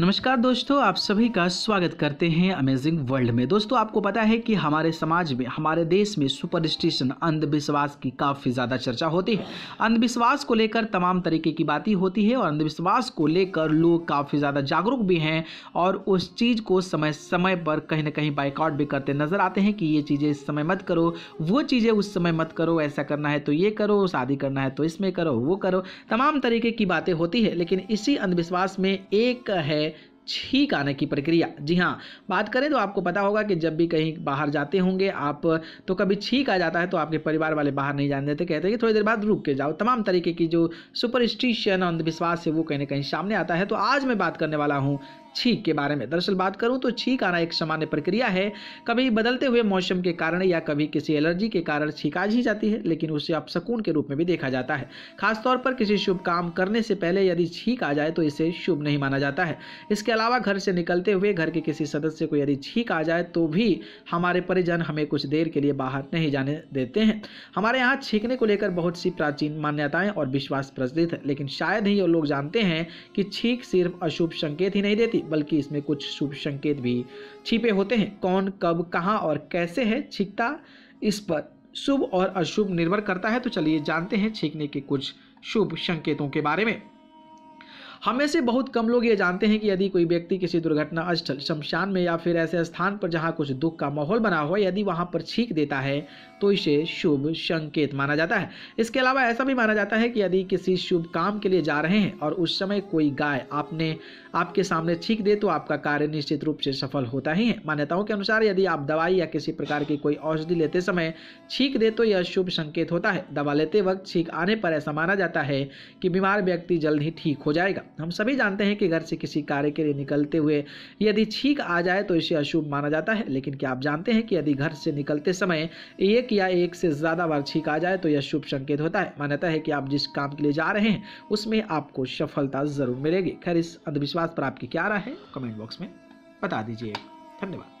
नमस्कार दोस्तों, आप सभी का स्वागत करते हैं अमेजिंग वर्ल्ड में। दोस्तों, आपको पता है कि हमारे समाज में, हमारे देश में सुपरस्टिशन, अंधविश्वास की काफ़ी ज़्यादा चर्चा होती है। अंधविश्वास को लेकर तमाम तरीके की बातें होती है और अंधविश्वास को लेकर लोग काफ़ी ज़्यादा जागरूक भी हैं और उस चीज़ को समय समय पर कहीं ना कहीं बाइकआउट भी करते नज़र आते हैं कि ये चीज़ें इस समय मत करो, वो चीज़ें उस समय मत करो, ऐसा करना है तो ये करो, शादी करना है तो इसमें करो, वो करो, तमाम तरीके की बातें होती है। लेकिन इसी अंधविश्वास में एक है छींक आने की प्रक्रिया। जी हाँ, बात करें तो आपको पता होगा कि जब भी कहीं बाहर जाते होंगे आप तो कभी छींक आ जाता है तो आपके परिवार वाले बाहर नहीं जाने देते, कहते हैं कि थोड़ी देर बाद रुक के जाओ। तमाम तरीके की जो सुपरस्टिशन अंधविश्वास है वो कहीं ना कहीं सामने आता है। तो आज मैं बात करने वाला हूँ छींक के बारे में। दरअसल बात करूं तो छींक आना एक सामान्य प्रक्रिया है। कभी बदलते हुए मौसम के कारण या कभी किसी एलर्जी के कारण छींक आ ही जाती है, लेकिन उसे अपशकुन के रूप में भी देखा जाता है। खासतौर पर किसी शुभ काम करने से पहले यदि छींक आ जाए तो इसे शुभ नहीं माना जाता है। इसके अलावा घर से निकलते हुए घर के किसी सदस्य को यदि छींक आ जाए तो भी हमारे परिजन हमें कुछ देर के लिए बाहर नहीं जाने देते हैं। हमारे यहाँ छींकने को लेकर बहुत सी प्राचीन मान्यताएं और विश्वास प्रचलित है, लेकिन शायद ही लोग जानते हैं कि छींक सिर्फ अशुभ संकेत ही नहीं देती बल्कि इसमें कुछ शुभ संकेत भी छिपे होते हैं। कौन, कब, कहां और कैसे है छींकता, इस पर शुभ और अशुभ निर्भर करता है। तो चलिए जानते हैं छींकने के कुछ शुभ संकेतों के बारे में। हम में से बहुत कम लोग ये जानते हैं कि यदि कोई व्यक्ति किसी दुर्घटना स्थल, शमशान में या फिर ऐसे स्थान पर जहां कुछ दुख का माहौल बना हो, यदि वहां पर छींक देता है तो इसे शुभ संकेत माना जाता है। इसके अलावा ऐसा भी माना जाता है कि यदि किसी शुभ काम के लिए जा रहे हैं और उस समय कोई गाय आपके सामने छींक दे तो आपका कार्य निश्चित रूप से सफल होता ही है। मान्यताओं के अनुसार यदि आप दवाई या किसी प्रकार की कोई औषधि लेते समय छींक दे तो यह शुभ संकेत होता है। दवा लेते वक्त छींक आने पर ऐसा माना जाता है कि बीमार व्यक्ति जल्द ही ठीक हो जाएगा। हम सभी जानते हैं कि घर से किसी कार्य के लिए निकलते हुए यदि छींक आ जाए तो इसे अशुभ माना जाता है, लेकिन क्या आप जानते हैं कि यदि घर से निकलते समय एक या एक से ज़्यादा बार छींक आ जाए तो यह शुभ संकेत होता है। मान्यता है कि आप जिस काम के लिए जा रहे हैं उसमें आपको सफलता ज़रूर मिलेगी। खैर, इस अंधविश्वास पर आपकी क्या राय है कमेंट बॉक्स में बता दीजिए। धन्यवाद।